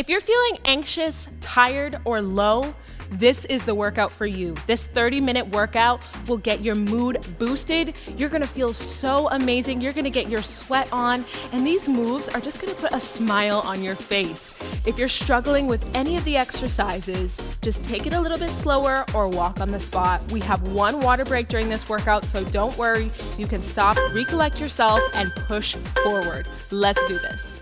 If you're feeling anxious, tired, or low, this is the workout for you. This 30-minute workout will get your mood boosted. You're gonna feel so amazing. You're gonna get your sweat on, and these moves are just gonna put a smile on your face. If you're struggling with any of the exercises, just take it a little bit slower or walk on the spot. We have one water break during this workout, so don't worry. You can stop, recollect yourself, and push forward. Let's do this.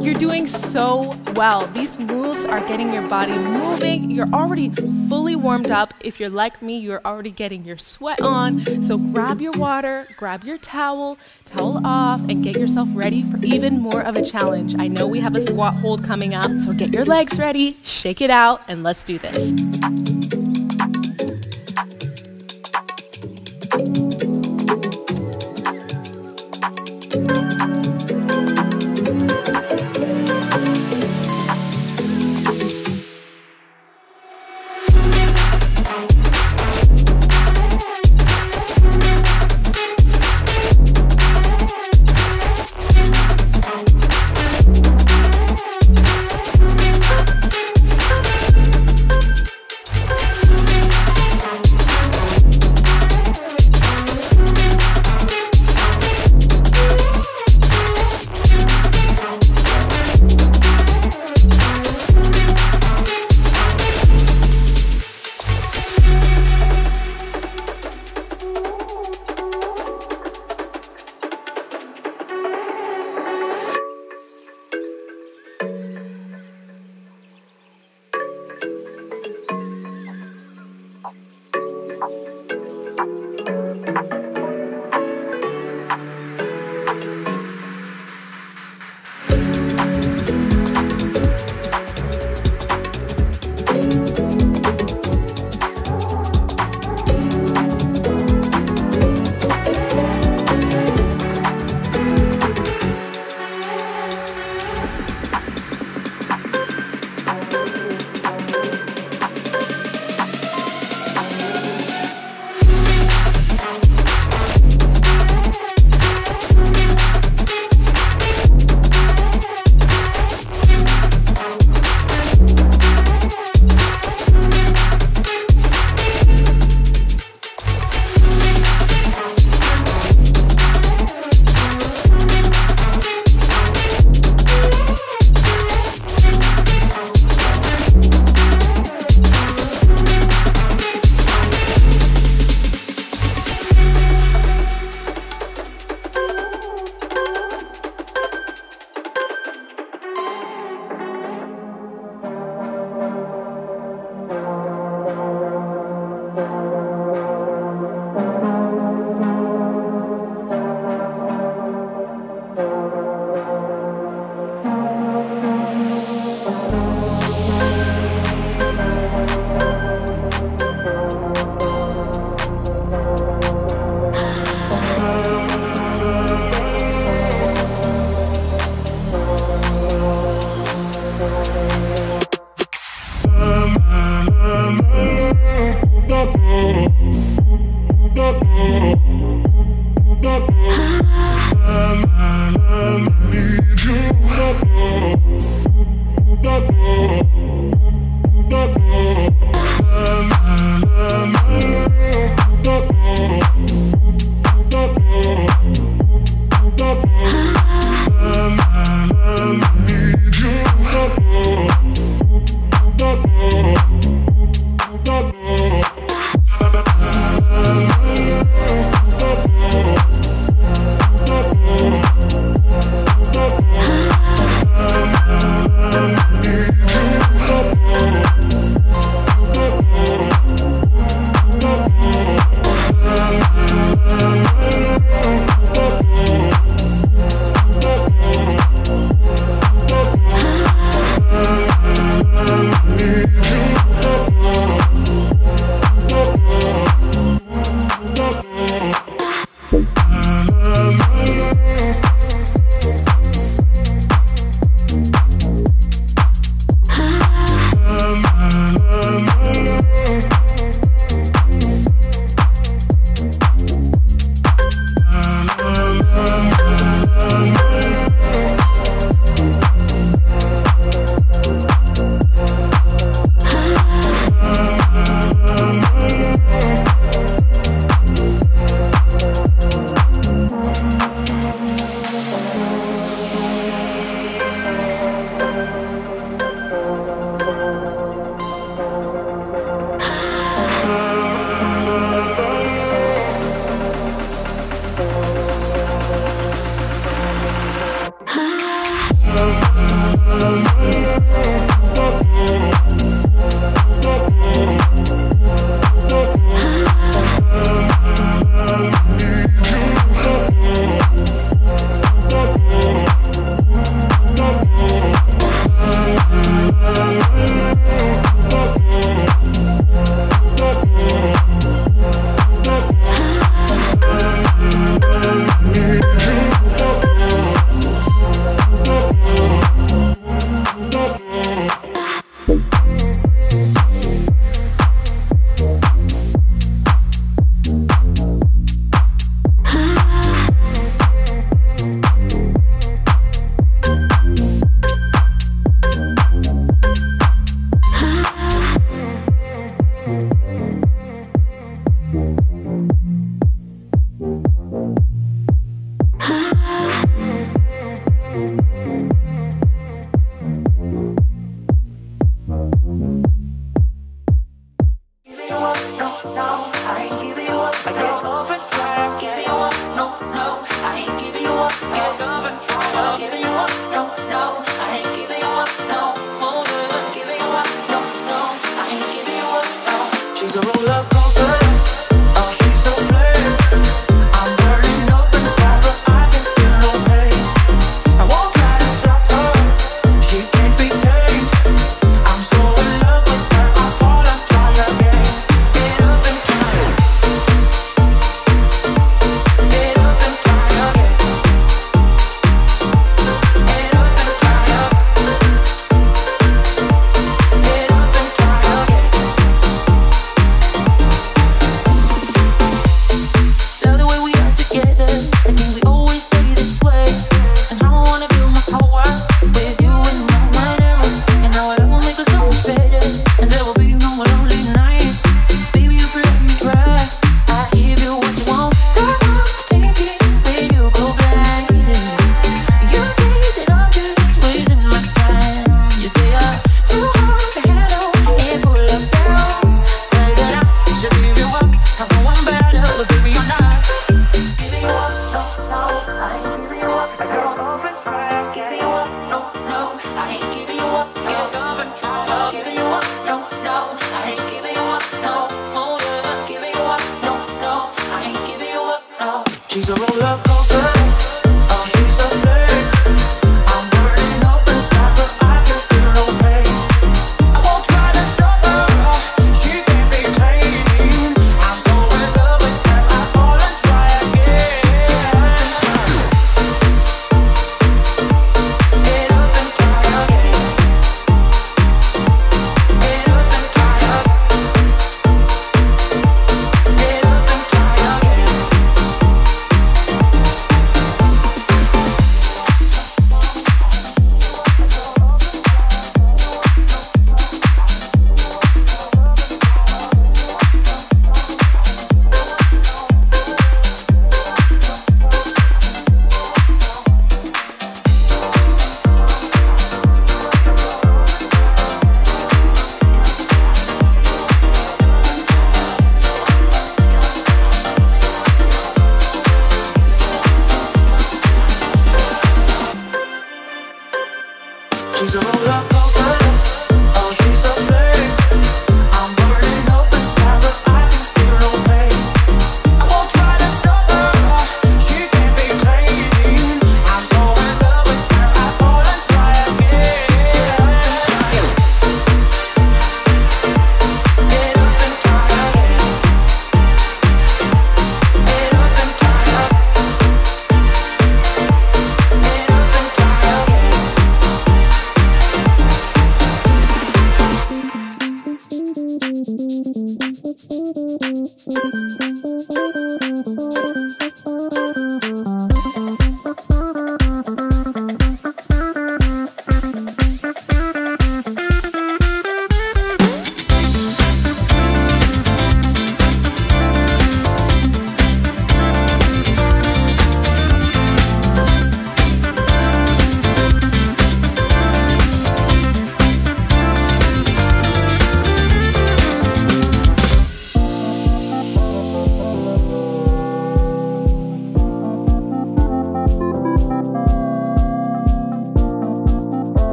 You're doing so well. These moves are getting your body moving. You're already fully warmed up. If you're like me, you're already getting your sweat on. So grab your water, grab your towel, towel off, and get yourself ready for even more of a challenge. I know we have a squat hold coming up, so get your legs ready, shake it out, and let's do this. I need you.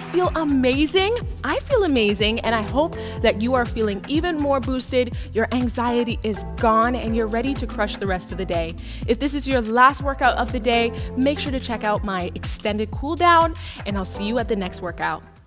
feel amazing. I feel amazing, and I hope that you are feeling even more boosted, your anxiety is gone, and you're ready to crush the rest of the day. If this is your last workout of the day, make sure to check out my extended cool down, and I'll see you at the next workout.